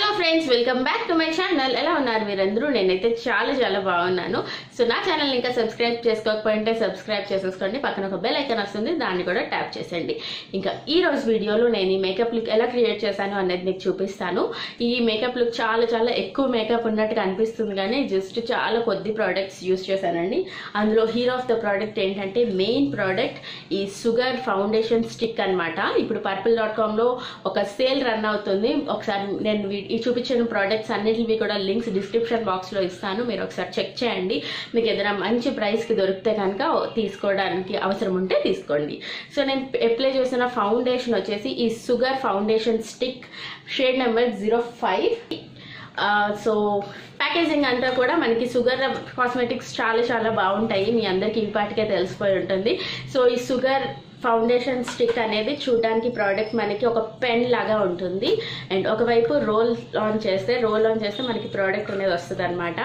Hello friends, welcome back to my channel. Ela unnaru meerandaru nenaithe chaala chaala baagunnanu. So na channel ni inka subscribe chesukokapoyinte subscribe chesukondi, pakkana oka bell icon ostundi, danni kuda tap chesandi. Inka ee roju video lo nenu ee makeup look ela create chesanu annadi meeku chupistanu. Ee makeup look chaala chaala ekku makeup unnattu kanipistundi gaani just chaala koddi products use chesanandi. Andulo hero of the product entante main product ee sugar foundation stick anamata. Ippudu purple.com lo oka sale run avutundi. Okasari nenu చూపించిన products అన్నిటివి కూడా links description box లో ఇస్తాను, మీరు ఒకసారి check చేయండి. మీకు ఏదైనా మంచి ప్రైస్ కి దొరికితే కనుక తీసుకోవడానికి అవసరం ఉంటే తీసుకోండి. సో నేను అప్లై చేసిన ఫౌండేషన్ వచ్చేసి ఈ sugar foundation stick shade number 05. So packaging అంతా కూడా మనకి షుగర్ కాస్మెటిక్స్ చాలా చాలా బాగుంటాయి, మీ అందరికీ ఇంపార్ట్గా తెలిసిపోయి ఉంటుంది. సో ఈ షుగర్ ఫౌండేషన్ స్టిక్ అనేది చూడడానికి ప్రోడక్ట్ మనకి ఒక పెన్ లాగా ఉంటుంది, అండ్ ఒకవైపు రోల్ ఆన్ చేస్తే మనకి ప్రోడక్ట్ అనేది వస్తుంది అనమాట.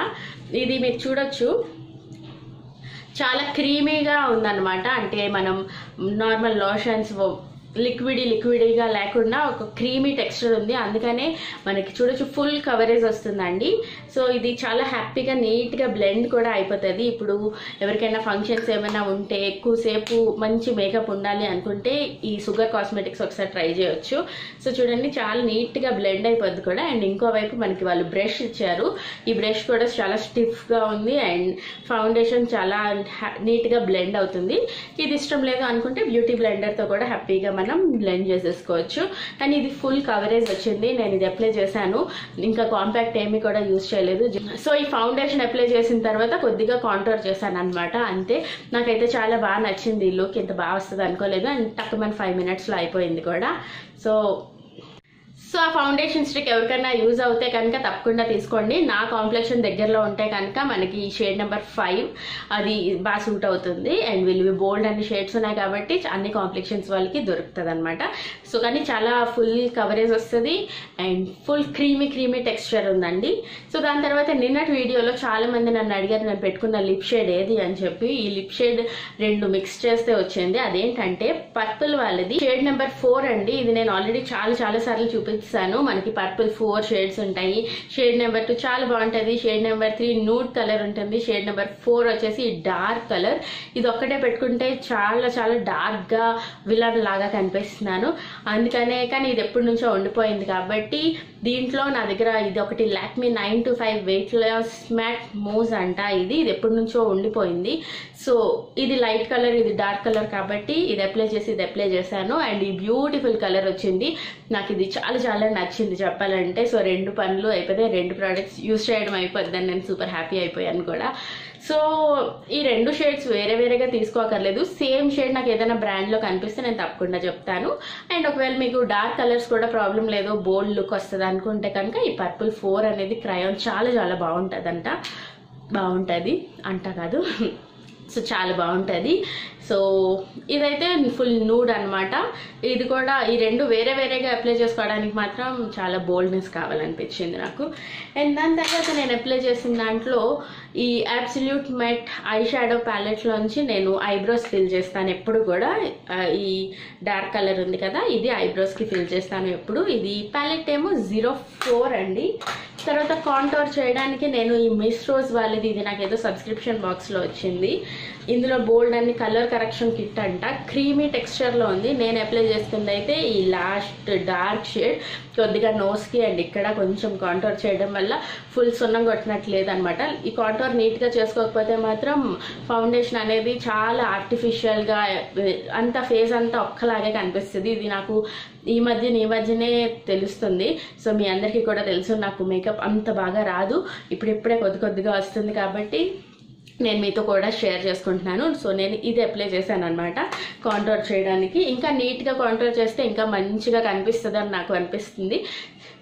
ఇది మీరు చూడొచ్చు, చాలా క్రీమీగా ఉందన్నమాట. అంటే మనం నార్మల్ లోషన్స్ లిక్విడీగా లేకుండా ఒక క్రీమీ టెక్స్చర్ ఉంది, అందుకనే మనకి చూడొచ్చు ఫుల్ కవరేజ్ వస్తుందండి. సో ఇది చాలా హ్యాపీగా నీట్గా బ్లెండ్ కూడా అయిపోతుంది. ఇప్పుడు ఎవరికైనా ఫంక్షన్స్ ఏమైనా ఉంటే ఎక్కువసేపు మంచి మేకప్ ఉండాలి అనుకుంటే ఈ షుగర్ కాస్మెటిక్స్ ఒకసారి ట్రై చేయొచ్చు. సో చూడండి, చాలా నీట్గా బ్లెండ్ అయిపోద్ది కూడా. అండ్ ఇంకోవైపు మనకి వాళ్ళు బ్రష్ ఇచ్చారు, ఈ బ్రష్ కూడా చాలా స్టిఫ్గా ఉంది, అండ్ ఫౌండేషన్ చాలా నీట్గా బ్లెండ్ అవుతుంది. ఇది ఇష్టం లేదు అనుకుంటే బ్యూటీ బ్లెండర్తో కూడా హ్యాపీగా మనం బ్లెండ్ చేసేసుకోవచ్చు. కానీ ఇది ఫుల్ కవరేజ్ వచ్చింది, నేను ఇది అప్లై చేశాను, ఇంకా కాంపాక్ట్ ఏమీ కూడా యూజ్ చేయలేదు. సో ఈ ఫౌండేషన్ అప్లై చేసిన తర్వాత కొద్దిగా కాంటూర్ చేశాను అనమాట, అంతే. నాకైతే చాలా బాగా నచ్చింది, ఈ లుక్ ఇంత బాగా వస్తుంది అనుకోలేదు, అండ్ తక్కువ 5 నిమిషాల్లో అయిపోయింది కూడా. సో ఆ ఫౌండేషన్ స్టిక్ ఎవరికైనా యూజ్ అవుతే కనుక తప్పకుండా తీసుకోండి. నా కాంప్లెక్షన్ దగ్గరలో ఉంటే కనుక మనకి షేడ్ నెంబర్ 5 అది బాగా సూట్ అవుతుంది, అండ్ వీళ్ళు బోల్డ్ అన్ని షేడ్స్ ఉన్నాయి కాబట్టి అన్ని కాంప్లెక్షన్స్ వాళ్ళకి దొరుకుతుంది అనమాట. సో కానీ చాలా ఫుల్ కవరేజ్ వస్తుంది, అండ్ ఫుల్ క్రీమీ టెక్స్చర్ ఉందండి. సో దాని తర్వాత నిన్నటి వీడియోలో చాలామంది నన్ను అడిగారు, నేను పెట్టుకున్న లిప్ షేడ్ ఏది అని చెప్పి. ఈ లిప్ షేడ్ రెండు మిక్స్ చేస్తే వచ్చింది, అదేంటంటే పర్పుల్ వాళ్ళది షేడ్ నెంబర్ 4 అండి. ఇది నేను ఆల్రెడీ చాలా సార్లు చూపిస్తాను. మనకి పర్పుల్ 4 షేడ్స్ ఉంటాయి. షేడ్ నెంబర్ 2 చాలా బాగుంటుంది, షేడ్ నెంబర్ 3 న్యూడ్ కలర్ ఉంటుంది, షేడ్ నెంబర్ 4 వచ్చేసి డార్క్ కలర్. ఇది ఒక్కటే పెట్టుకుంటే చాలా చాలా డార్క్గా విలన్ లాగా కనిపిస్తున్నాను, అందుకనే. కానీ ఇది ఎప్పటి నుంచో ఉండిపోయింది కాబట్టి దీంట్లో నా దగ్గర ఇది ఒకటి Lakme 925 weightless matte mousse అంట. ఇది ఎప్పటి నుంచో ఉండిపోయింది. సో ఇది లైట్ కలర్, ఇది డార్క్ కలర్ కాబట్టి ఇది అప్లై చేశాను, అండ్ ఈ బ్యూటిఫుల్ కలర్ వచ్చింది. నాకు ఇది చాలా నచ్చింది చెప్పాలంటే. సో రెండు పనులు అయిపోతే రెండు ప్రోడక్ట్స్ యూజ్ చేయడం అయిపోద్ది, అని నేను సూపర్ హ్యాపీ అయిపోయాను కూడా. సో ఈ రెండు షేడ్స్ వేరేగా తీసుకోకర్లేదు, సేమ్ షేడ్ నాకు ఏదైనా బ్రాండ్లో కనిపిస్తే నేను తప్పకుండా చెప్తాను. అండ్ ఒకవేళ మీకు డార్క్ కలర్స్ కూడా ప్రాబ్లం లేదు, బోల్డ్ లుక్ వస్తుంది అనుకుంటే కనుక ఈ పర్పుల్ 4 అనేది క్రయాన్ చాలా చాలా బాగుంటుంది. సో చాలా బాగుంటుంది. సో ఇదైతే ఫుల్ నూడ్ అనమాట. ఇది కూడా ఈ రెండు వేరేగా అప్లై చేసుకోవడానికి మాత్రం చాలా బోల్డ్నెస్ కావాలనిపించింది నాకు. అండ్ దాని తర్వాత నేను అప్లై చేసిన దాంట్లో ఈ అబ్సల్యూట్ మ్యాట్ ఐ షాడో ప్యాలెట్లోంచి నేను ఐబ్రోస్ ఫిల్ చేస్తాను ఎప్పుడు కూడా. ఈ డార్క్ కలర్ ఉంది కదా, ఇది ఐబ్రోస్కి ఫిల్ చేస్తాను ఎప్పుడు. ఇది ప్యాలెట్ ఏమో 04 అండి. తర్వాత కాంటోర్ చేయడానికి నేను ఈ మిస్ రోజ్ వాళ్ళది, ఇది నాకేదో సబ్స్క్రిప్షన్ బాక్స్లో వచ్చింది, ఇందులో బోల్డ్ అన్ని కలర్ కరెక్షన్ కిట్ అంట, క్రీమీ టెక్స్చర్లో ఉంది. నేను అప్లై చేసుకుంది అయితే ఈ లాస్ట్ డార్క్ షేడ్, కొద్దిగా నోస్కి అండ్ ఇక్కడ కొంచెం కాంటోర్ చేయడం వల్ల ఫుల్ సున్నం కొట్టినట్లేదు అనమాట. ఈ కాంటోర్ నీట్గా చేసుకోకపోతే మాత్రం ఫౌండేషన్ అనేది చాలా ఆర్టిఫిషియల్గా అంత ఫేస్ అంతా ఒక్కలాగే కనిపిస్తుంది. ఇది నాకు ఈ మధ్యనే తెలుస్తుంది. సో మీ అందరికీ కూడా తెలుసు, నాకు మేకప్ అంత బాగా రాదు, ఇప్పుడిప్పుడే కొద్దిగా వస్తుంది కాబట్టి నేను మీతో కూడా షేర్ చేసుకుంటున్నాను. సో నేను ఇది అప్లై చేశాను అనమాట కాంటూర్ చేయడానికి. ఇంకా నీట్గా కాంటూర్ చేస్తే ఇంకా మంచిగా కనిపిస్తుందని నాకు అనిపిస్తుంది.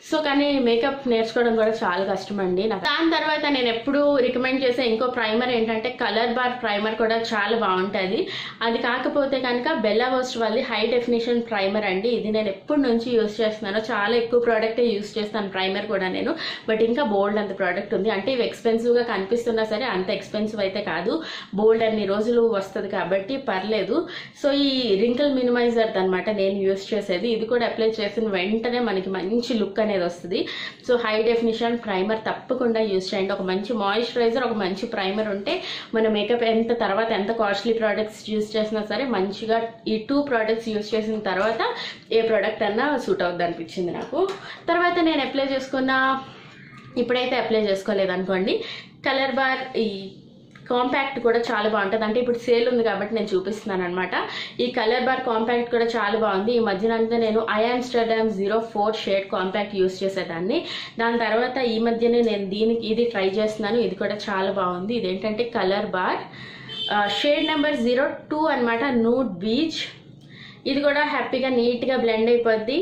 సో కానీ మేకప్ నేర్చుకోవడం కూడా చాలా కష్టం అండి నాకు. దాని తర్వాత నేను ఎప్పుడు రికమెండ్ చేసే ఇంకో ప్రైమర్ ఏంటంటే కలర్ బార్ ప్రైమర్, కూడా చాలా బాగుంటుంది. అది కాకపోతే కనుక బెల్లా వోస్ట్ వాళ్ళది హై డెఫినేషన్ ప్రైమర్ అండి. ఇది నేను ఎప్పటి నుంచి యూజ్ చేస్తున్నాను, చాలా ఎక్కువ ప్రోడక్టే యూజ్ చేస్తాను ప్రైమర్ కూడా నేను. బట్ ఇంకా బోల్డ్ అంత ప్రోడక్ట్ ఉంది, అంటే ఇవి ఎక్స్పెన్సివ్గా కనిపిస్తున్నా సరే అంత ఎక్స్పెన్సివ్ అయితే కాదు, బోల్డ్ అన్ని రోజులు వస్తుంది కాబట్టి పర్లేదు. సో ఈ రింకిల్ మినిమైజర్ అన్నమాట నేను యూస్ చేసేది. ఇది కూడా అప్లై చేసిన వెంటనే మనకి మంచి లుక్ అనేది వస్తుంది. సో హై డెఫినిషన్ ప్రైమర్ తప్పకుండా యూస్ చేయండి. ఒక మంచి మాయిశ్చరైజర్, ఒక మంచి ప్రైమర్ ఉంటే మన మేకప్ ఎంత తర్వాత ఎంత కాస్ట్లీ ప్రోడక్ట్స్ యూస్ చేసినా సరే మంచిగా ఈ 2 ప్రోడక్ట్స్ యూస్ చేసిన తర్వాత ఏ ప్రోడక్ట్ అన్నా సూట్ అవుద్ది అనిపించింది నాకు. తర్వాత నేను అప్లై చేసుకున్న, ఇప్పుడైతే అప్లై చేసుకోలేదు అనుకోండి, కలర్ బార్ ఈ కాంపాక్ట్ కూడా చాలా బాగుంటుంది. అంటే ఇప్పుడు సేల్ ఉంది కాబట్టి నేను చూపిస్తున్నాను అనమాట. ఈ కలర్ బార్ కాంపాక్ట్ కూడా చాలా బాగుంది. ఈ మధ్యనంతా నేను ఐఆమ్స్టర్డామ్ 04 షేడ్ కాంపాక్ట్ యూస్ చేసేదాన్ని. దాని తర్వాత ఈ మధ్యనే నేను దీనికి ఇది ట్రై చేస్తున్నాను, ఇది కూడా చాలా బాగుంది. ఇదేంటంటే కలర్ బార్ షేడ్ నెంబర్ 02 అనమాట, నూడ్ బీచ్. ఇది కూడా హ్యాపీగా నీట్గా బ్లెండ్ అయిపోద్ది.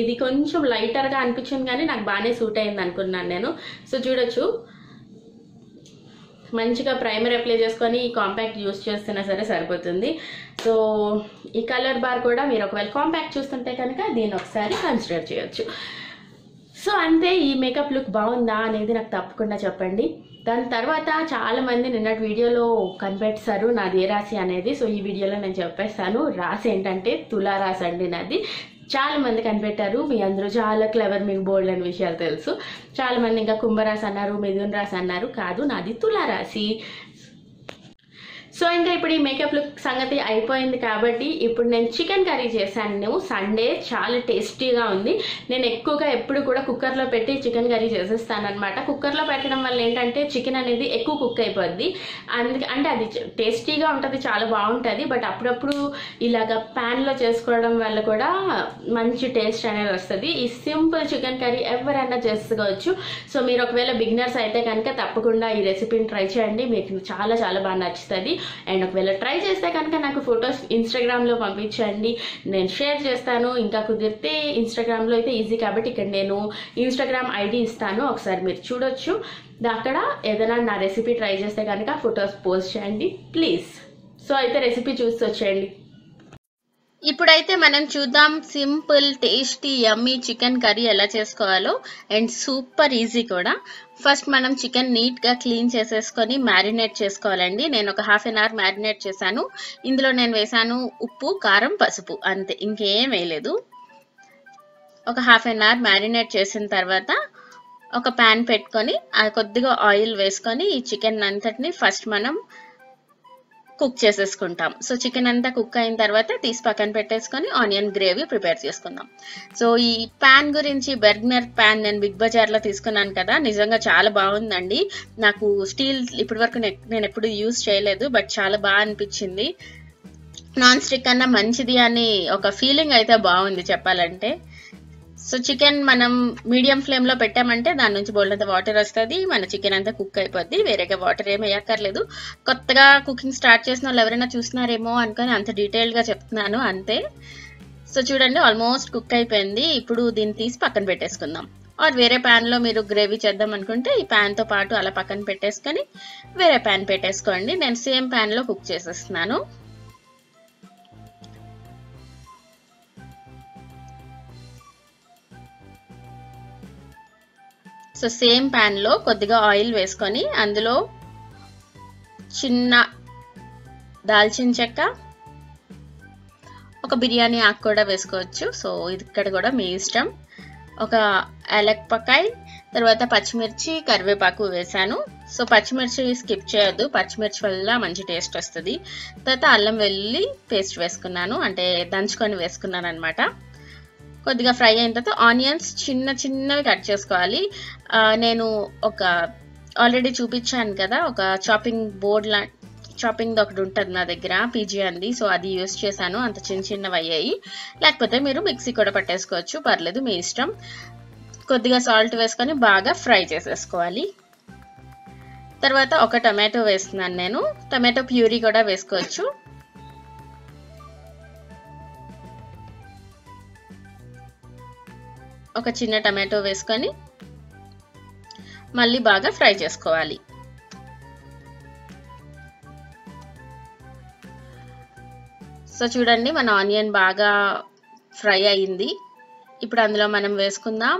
ఇది కొంచెం లైటర్గా అనిపించింది కానీ నాకు బాగానే సూట్ అయింది అనుకున్నాను నేను. సో చూడొచ్చు, మంచిగా ప్రైమర్ అప్లై చేసుకొని ఈ కాంపాక్ట్ యూస్ చేస్తున్నా సరే సరిపోతుంది. సో ఈ కలర్ బార్ కూడా మీరు ఒకవేళ కాంపాక్ట్ చూస్తుంటే కనుక దీన్ని ఒకసారి కన్సిడర్ చేయొచ్చు. సో అంతే, ఈ మేకప్ లుక్ బాగుందా అనేది నాకు తప్పకుండా చెప్పండి. దాని తర్వాత చాలామంది నిన్నటి వీడియోలో కనిపెట్టారు నాది ఏ రాశి అనేది. సో ఈ వీడియోలో నేను చెప్పేస్తాను. రాశి ఏంటంటే తులారాశి అండి నాది. చాలా మంది కనిపెట్టారు, మీ అందరూ చాలా క్లెవర్, మీకు బోల్డ్ అనే విషయాలు తెలుసు. చాలా మంది ఇంకా కుంభరాశి అన్నారు, మిథున్ రాశి అన్నారు, కాదు నాది తులారాశి. సో ఇంకా ఇప్పుడు ఈ మేకప్ లుక్ సంగతి అయిపోయింది కాబట్టి ఇప్పుడు నేను చికెన్ కర్రీ చేశాను సండే. చాలా టేస్టీగా ఉంది. నేను ఎక్కువగా ఎప్పుడు కూడా కుక్కర్లో పెట్టి చికెన్ కర్రీ చేసేస్తాను అనమాట. కుక్కర్లో పెట్టడం వల్ల ఏంటంటే చికెన్ అనేది ఎక్కువ కుక్ అయిపోద్ది, అందుకే అంటే అది టేస్టీగా ఉంటుంది, చాలా బాగుంటుంది. బట్ అప్పుడప్పుడు ఇలాగ ప్యాన్లో చేసుకోవడం వల్ల కూడా మంచి టేస్ట్ అనేది వస్తుంది. ఈ సింపుల్ చికెన్ కర్రీ ఎవరైనా చేసుకోవచ్చు. సో మీరు ఒకవేళ బిగినర్స్ అయితే కనుక తప్పకుండా ఈ రెసిపీని ట్రై చేయండి, మీకు చాలా చాలా బాగా నచ్చుతుంది. అండ్ ఒకవేళ ట్రై చేస్తే కనుక నాకు ఫొటోస్ ఇన్స్టాగ్రామ్లో పంపించండి, నేను షేర్ చేస్తాను. ఇంకా కుదిరితే ఇన్స్టాగ్రామ్లో అయితే ఈజీ కాబట్టి ఇక్కడ నేను ఇన్స్టాగ్రామ్ ఐడి ఇస్తాను, ఒకసారి మీరు చూడొచ్చు. అక్కడ ఏదైనా నా రెసిపీ ట్రై చేస్తే కనుక ఫొటోస్ పోస్ట్ చేయండి ప్లీజ్. సో అయితే రెసిపీ చూసి వచ్చేయండి. ఇప్పుడైతే మనం చూద్దాం simple tasty yummy chicken curry ఎలా చేసుకోవాలో, అండ్ సూపర్ ఈజీ కూడా. ఫస్ట్ మనం చికెన్ నీట్గా క్లీన్ చేసేసుకొని మ్యారినేట్ చేసుకోవాలండి. నేను ఒక ½ గంట మ్యారినేట్ చేశాను. ఇందులో నేను వేసాను ఉప్పు, కారం, పసుపు, అంతే, ఇంకేం వేయలేదు. ఒక ½ గంట మ్యారినేట్ చేసిన తర్వాత ఒక ప్యాన్ పెట్టుకొని అది కొద్దిగా ఆయిల్ వేసుకొని ఈ చికెన్ అంతటిని ఫస్ట్ మనం కుక్ చేసేసుకుంటాం. సో చికెన్ అంతా కుక్ అయిన తర్వాత తీసి పక్కన పెట్టేసుకొని ఆనియన్ గ్రేవీ ప్రిపేర్ చేసుకుందాం. సో ఈ ప్యాన్ గురించి, బెర్గ్నర్ ప్యాన్ నేను బిగ్ బజార్లో తీసుకున్నాను కదా, నిజంగా చాలా బాగుందండి. నాకు స్టీల్ ఇప్పటి వరకు నేను ఎప్పుడు యూజ్ చేయలేదు, బట్ చాలా బాగా అనిపించింది. నాన్ స్టిక్ అన్నా మంచిది అని ఒక ఫీలింగ్ అయితే బాగుంది చెప్పాలంటే. సో చికెన్ మనం మీడియం ఫ్లేమ్లో పెట్టామంటే దాని నుంచి బోల్డంత వాటర్ వస్తుంది, మన చికెన్ అంతా కుక్ అయిపోద్ది, వేరేగా వాటర్ ఏమి వేయక్కర్లేదు. కొత్తగా కుకింగ్ స్టార్ట్ చేసిన వాళ్ళు ఎవరైనా చూస్తున్నారేమో అనుకొని అంత డీటెయిల్డ్గా చెప్తున్నాను, అంతే. సో చూడండి, ఆల్మోస్ట్ కుక్ అయిపోయింది. ఇప్పుడు దీన్ని తీసి పక్కన పెట్టేసుకుందాం. ఆర్ వేరే ప్యాన్లో మీరు గ్రేవీ చేద్దాం అనుకుంటే ఈ ప్యాన్తో పాటు అలా పక్కన పెట్టేసుకొని వేరే ప్యాన్ పెట్టేసుకోండి. నేను సేమ్ ప్యాన్లో కుక్ చేసేస్తున్నాను. సో సేమ్ ప్యాన్లో కొద్దిగా ఆయిల్ వేసుకొని అందులో చిన్న దాల్చిన చెక్క, ఒక బిర్యానీ ఆకు కూడా వేసుకోవచ్చు, సో ఇది ఇక్కడ కూడా మీ ఇష్టం. ఒక యాలక్ పకాయ్, తర్వాత పచ్చిమిర్చి, కరివేపాకు వేసాను. సో పచ్చిమిర్చి స్కిప్ చేయొద్దు, పచ్చిమిర్చి వల్ల మంచి టేస్ట్ వస్తుంది. తర్వాత అల్లం వెల్లుల్లి పేస్ట్ వేసుకున్నాను, అంటే దంచుకొని వేసుకున్నాను అనమాట. కొద్దిగా ఫ్రై అయిన తర్వాత ఆనియన్స్ చిన్న చిన్నవి కట్ చేసుకోవాలి. నేను ఒక ఆల్రెడీ చూపించాను కదా, ఒక చాపింగ్ బోర్డ్ చాపింగ్ది ఒకటి ఉంటుంది నా దగ్గర, పీజీ అంది. సో అది యూస్ చేశాను, అంత చిన్న చిన్నవి అయ్యాయి. లేకపోతే మీరు మిక్సీ కూడా పట్టేసుకోవచ్చు, పర్లేదు, మీ ఇష్టం. కొద్దిగా సాల్ట్ వేసుకొని బాగా ఫ్రై చేసేసుకోవాలి. తర్వాత ఒక టమాటో వేస్తున్నాను నేను, టమాటో ప్యూరీ కూడా వేసుకోవచ్చు. ఒక చిన్న టమాటో వేసుకొని మళ్ళీ బాగా ఫ్రై చేసుకోవాలి. సో చూడండి, మన ఆనియన్ బాగా ఫ్రై అయింది. ఇప్పుడు అందులో మనం వేసుకుందాం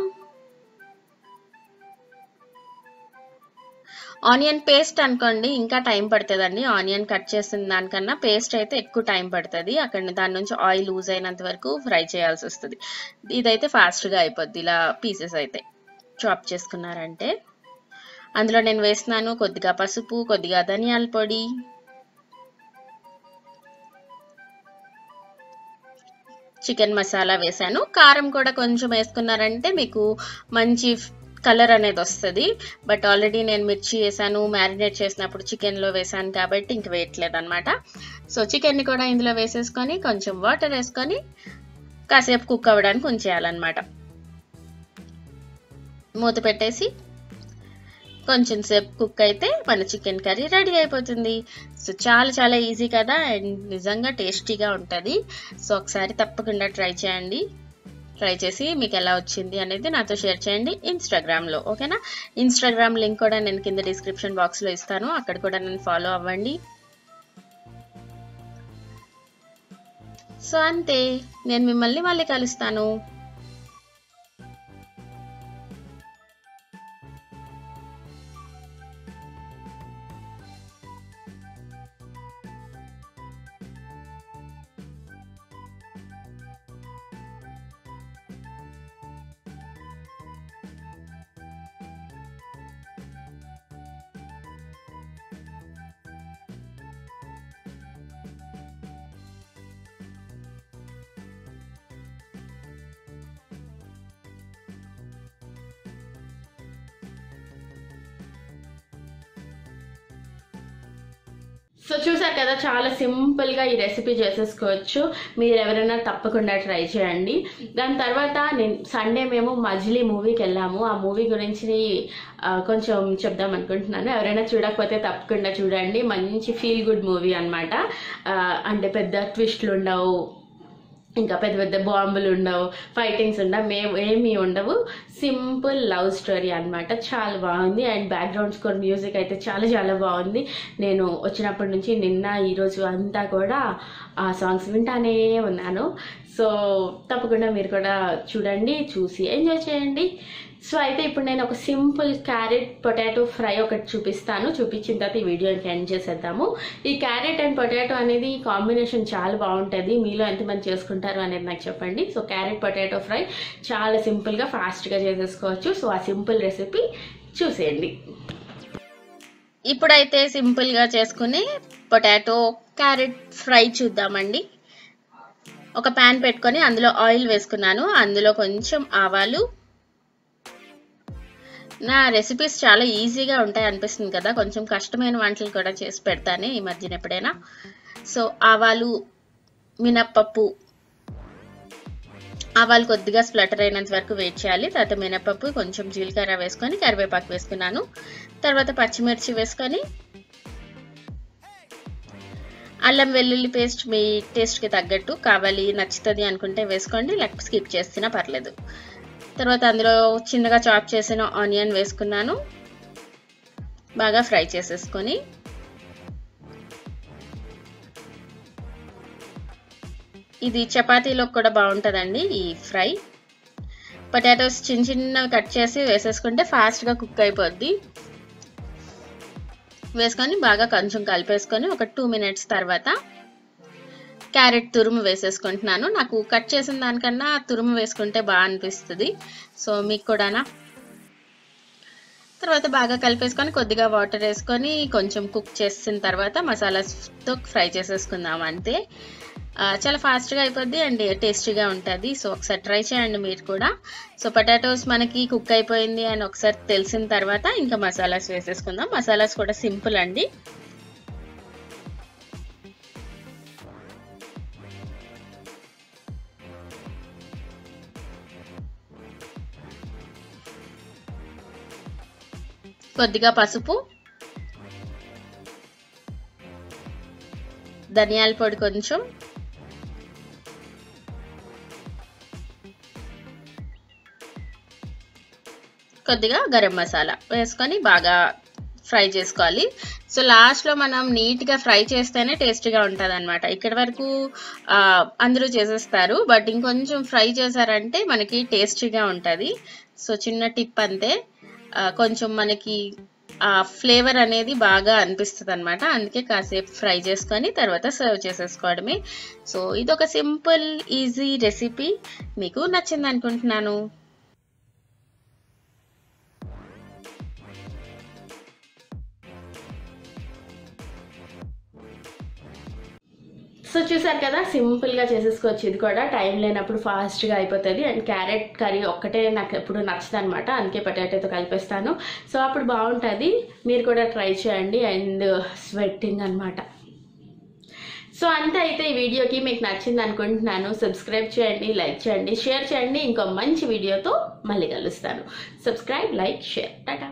ఆనియన్ పేస్ట్ అనుకోండి ఇంకా టైం పడుతదండి ఆనియన్ కట్ చేసిన దానికన్నా పేస్ట్ అయితే ఎక్కువ టైం పడుతది అక్కడ దాని నుంచి ఆయిల్ లూజ్ అయినంత వరకు ఫ్రై చేయాల్సి వస్తది ఇదైతే ఫాస్ట్ గా అయిపోద్ది ఇలా పీసెస్ అయితే చాప్ చేసుకున్నారంటే అందులో నేను వేస్తున్నాను కొద్దిగా పసుపు కొద్దిగా ధనియాల పొడి చికెన్ మసాలా వేసాను కారం కూడా కొంచెం వేసుకున్నారంటే మీకు మంచి కలర్ అనేది వస్తది బట్ ఆల్రెడీ నేను మిర్చి వేసాను మ్యారినేట్ చేసినప్పుడు చికెన్ లో వేసాను కాబట్టి ఇంక వేయట్లేదు అన్నమాట సో చికెన్ ని కూడా ఇందులో వేసేసుకొని కొంచెం వాటర్ వేసుకొని కాసేపు కుక్ అవ్వడానికి ఉంచేయాలన్నమాట మూత పెట్టేసి కొంచెం సేపు కుక్ అయితే మన చికెన్ కర్రీ రెడీ అయిపోతుంది సో చాలా చాలా ఈజీ కదా అండ్ నిజంగా టేస్టీగా ఉంటుంది సో ఒకసారి తప్పకుండా ట్రై చేయండి ట్రై చేసి మీకు ఎలా వచ్చింది అనేది నాతో షేర్ చేయండి ఇన్స్టాగ్రామ్లో ఓకేనా ఇన్స్టాగ్రామ్ లింక్ కూడా నేను కింద డిస్క్రిప్షన్ బాక్స్లో ఇస్తాను అక్కడ కూడా నన్ను ఫాలో అవ్వండి సో అంతే నేను మిమ్మల్ని మళ్ళీ కలుస్తాను సో చూసారు కదా చాలా సింపుల్గా ఈ రెసిపీ చేసేసుకోవచ్చు మీరు ఎవరైనా తప్పకుండా ట్రై చేయండి దాని తర్వాత నేను సండే మేము మజిలీ మూవీకి వెళ్ళాము ఆ మూవీ గురించి కొంచెం చెప్దాం అనుకుంటున్నాను ఎవరైనా చూడకపోతే తప్పకుండా చూడండి మంచి ఫీల్ గుడ్ మూవీ అన్నమాట అంటే పెద్ద ట్విస్ట్లు ఉండవు ఇంకా పెద్ద పెద్ద బాంబులు ఉండవు ఫైటింగ్స్ ఉండవు మేము ఏమీ ఉండవు సింపుల్ లవ్ స్టోరీ అన్నమాట చాలా బాగుంది అండ్ బ్యాక్గ్రౌండ్ స్కోర్ మ్యూజిక్ అయితే చాలా చాలా బాగుంది నేను వచ్చినప్పటి నుంచి నిన్న ఈరోజు అంతా కూడా ఆ సాంగ్స్ వింటానే ఉన్నాను సో తప్పకుండా మీరు కూడా చూడండి చూసి ఎంజాయ్ చేయండి సో అయితే ఇప్పుడు నేను ఒక సింపుల్ క్యారెట్ పొటాటో ఫ్రై ఒకటి చూపిస్తాను చూపించిన తర్వాత ఈ వీడియోని ఎండ్ చేసేద్దాము ఈ క్యారెట్ అండ్ పొటాటో అనేది కాంబినేషన్ చాలా బాగుంటుంది మీలో ఎంతమంది చేసుకుంటారు అనేది నాకు చెప్పండి సో క్యారెట్ పొటాటో ఫ్రై చాలా సింపుల్గా ఫాస్ట్గా చేసేసుకోవచ్చు సో ఆ సింపుల్ రెసిపీ చూసేయండి ఇప్పుడైతే సింపుల్గా చేసుకుని పొటాటో క్యారెట్ ఫ్రై చూద్దామండి ఒక ప్యాన్ పెట్టుకొని అందులో ఆయిల్ వేసుకున్నాను అందులో కొంచెం ఆవాలు నా రెసిపీస్ చాలా ఈజీగా ఉంటాయి అనిపిస్తుంది కదా కొంచెం కష్టమైన వంటలు కూడా చేసి పెడతాను ఈ మధ్యన ఎప్పుడైనా సో ఆవాలు మినప్పప్పు ఆవాలు కొద్దిగా స్ప్లటర్ అయినంత వరకు వెయిట్ చేయాలి తర్వాత మినప్పప్పు కొంచెం జీలకర్ర వేసుకొని కరివేపాకు వేసుకున్నాను తర్వాత పచ్చిమిర్చి వేసుకొని అల్లం వెల్లుల్లి పేస్ట్ మీ టేస్ట్కి తగ్గట్టు కావాలి నచ్చుతుంది అనుకుంటే వేసుకోండి లేకపోతే స్కిప్ చేసినా పర్లేదు తర్వాత అందులో చిన్నగా చాప్ చేసిన ఆనియన్ వేసుకున్నాను బాగా ఫ్రై చేసేసుకొని ఇది చపాతీలో కూడా బాగుంటుందండి ఈ ఫ్రై పొటాటోస్ చిన్న చిన్నవి కట్ చేసి వేసేసుకుంటే ఫాస్ట్గా కుక్ అయిపోద్ది వేసుకొని బాగా కొంచెం కలిపేసుకొని ఒక 2 minutes తర్వాత క్యారెట్ తురుము వేసేసుకుంటున్నాను నాకు కట్ చేసిన దానికన్నా తురుము వేసుకుంటే బాగా అనిపిస్తుంది సో మీకు కూడానా తర్వాత బాగా కలిపేసుకొని కొద్దిగా వాటర్ వేసుకొని కొంచెం కుక్ చేసిన తర్వాత మసాలాస్తో ఫ్రై చేసేసుకుందాం అంతే చాలా ఫాస్ట్గా అయిపోద్ది అండ్ టేస్టీగా ఉంటుంది సో ఒకసారి ట్రై చేయండి మీరు కూడా సో పొటాటోస్ మనకి కుక్ అయిపోయింది అని ఒకసారి తెలిసిన తర్వాత ఇంకా మసాలాస్ వేసేసుకుందాం మసాలాస్ కూడా సింపుల్ అండి కొద్దిగా పసుపు ధనియాల పొడి కొంచెం కొద్దిగా గరం మసాలా వేసుకొని బాగా ఫ్రై చేసుకోవాలి సో లాస్ట్లో మనం నీట్గా ఫ్రై చేస్తేనే టేస్టీగా ఉంటుంది అనమాట ఇక్కడి వరకు అందరూ చేసేస్తారు బట్ ఇంకొంచెం ఫ్రై చేశారంటే మనకి టేస్టీగా ఉంటుంది సో చిన్న టిప్ అంతే కొంచెం మనకి ఫ్లేవర్ అనేది బాగా అనిపిస్తదన్నమాట అందుకే కాసేపు ఫ్రై చేసుకొని తర్వాత సర్వ్ చేసేసుకోవడమే సో ఇది ఒక సింపుల్ ఈజీ రెసిపీ మీకు నచ్చింది అనుకుంటున్నాను సో చూసారు కదా సింపుల్ గా చేసేసుకోవచ్చు ఇది కూడా టైం లేనప్పుడు ఫాస్ట్ గా అయిపోతది అండ్ క్యారెట్ కర్రీ ఒక్కటే నాకు ఎప్పుడు నచ్చదు అన్నమాట అందుకే పొటాటోతో కలిపేస్తాను సో అప్పుడు బాగుంటది మీరు కూడా ట్రై చేయండి అండ్ స్వెట్టింగ్ అన్నమాట సో అంతే అయితే ఈ వీడియోకి మీకు నచ్చింది అనుకుంటున్నాను సబ్స్క్రైబ్ చేయండి లైక్ చేయండి షేర్ చేయండి ఇంకో మంచి వీడియోతో మళ్ళీ కలుస్తాను సబ్స్క్రైబ్ లైక్ షేర్ టాటా